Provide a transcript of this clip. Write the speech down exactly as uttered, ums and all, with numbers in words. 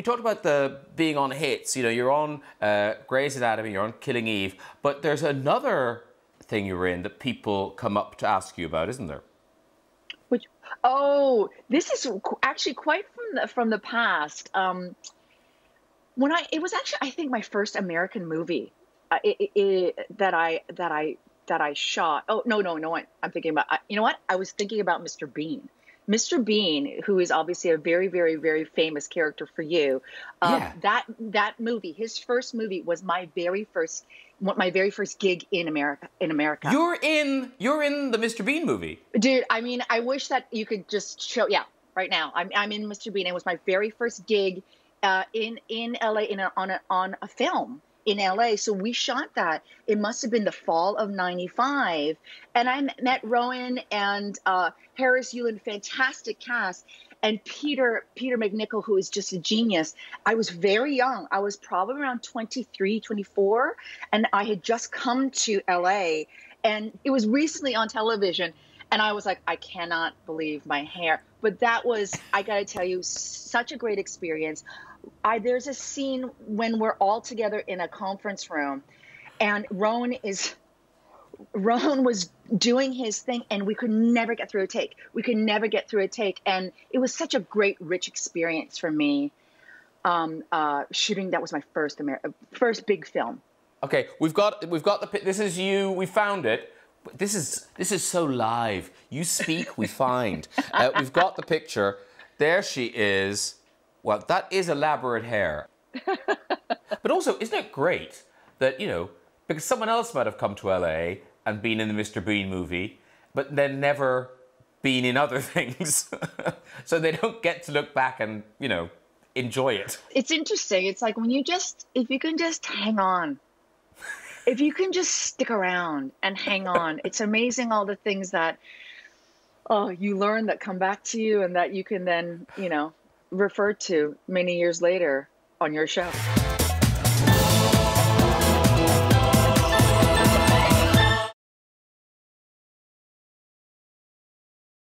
You talked about the being on hits. You know, you're on uh, Grey's Anatomy, you're on Killing Eve, but there's another thing you were in that people come up to ask you about, isn't there? Which, oh, this is actually quite from the, from the past. Um, when I, it was actually, I think, my first American movie uh, it, it, it, that I that I that I shot. Oh no no no! I, I'm thinking about I, you know what? I was thinking about Mister Bean. Mister Bean, who is obviously a very, very, very famous character for you, um, yeah. that that movie, his first movie, was my very first, my very first gig in America. In America, you're in, you're in the Mister Bean movie, dude. I mean, I wish that you could just show, yeah, right now. I'm, I'm in Mister Bean. It was my very first gig uh, in in L A in a, on a, on a film. In L A, so we shot that. It must have been the fall of ninety-five, and I met Rowan and uh, Harris Yulin, fantastic cast, and Peter Peter McNichol, who is just a genius. I was very young. I was probably around twenty-three, twenty-four, and I had just come to L A, and it was recently on television, and I was like, I cannot believe my hair. But that was, I gotta tell you, such a great experience. I, there's a scene when we're all together in a conference room, and Rowan is, Rowan was doing his thing, and we could never get through a take. We could never get through a take, and it was such a great, rich experience for me. Um, uh, shooting that was my first Amer first big film. Okay, we've got we've got the this is you. We found it. This is this is so live. You speak, we find. Uh, we've got the picture. There she is. Well, that is elaborate hair. But also, isn't it great that, you know, because someone else might have come to L A and been in the Mister Bean movie, but then never been in other things. So they don't get to look back and, you know, enjoy it. It's interesting. It's like when you just, if you can just hang on, if you can just stick around and hang on, it's amazing all the things that, oh, you learn that come back to you and that you can then, you know, referred to many years later on your show.